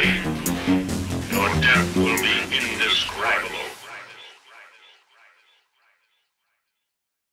Clean. No doubt.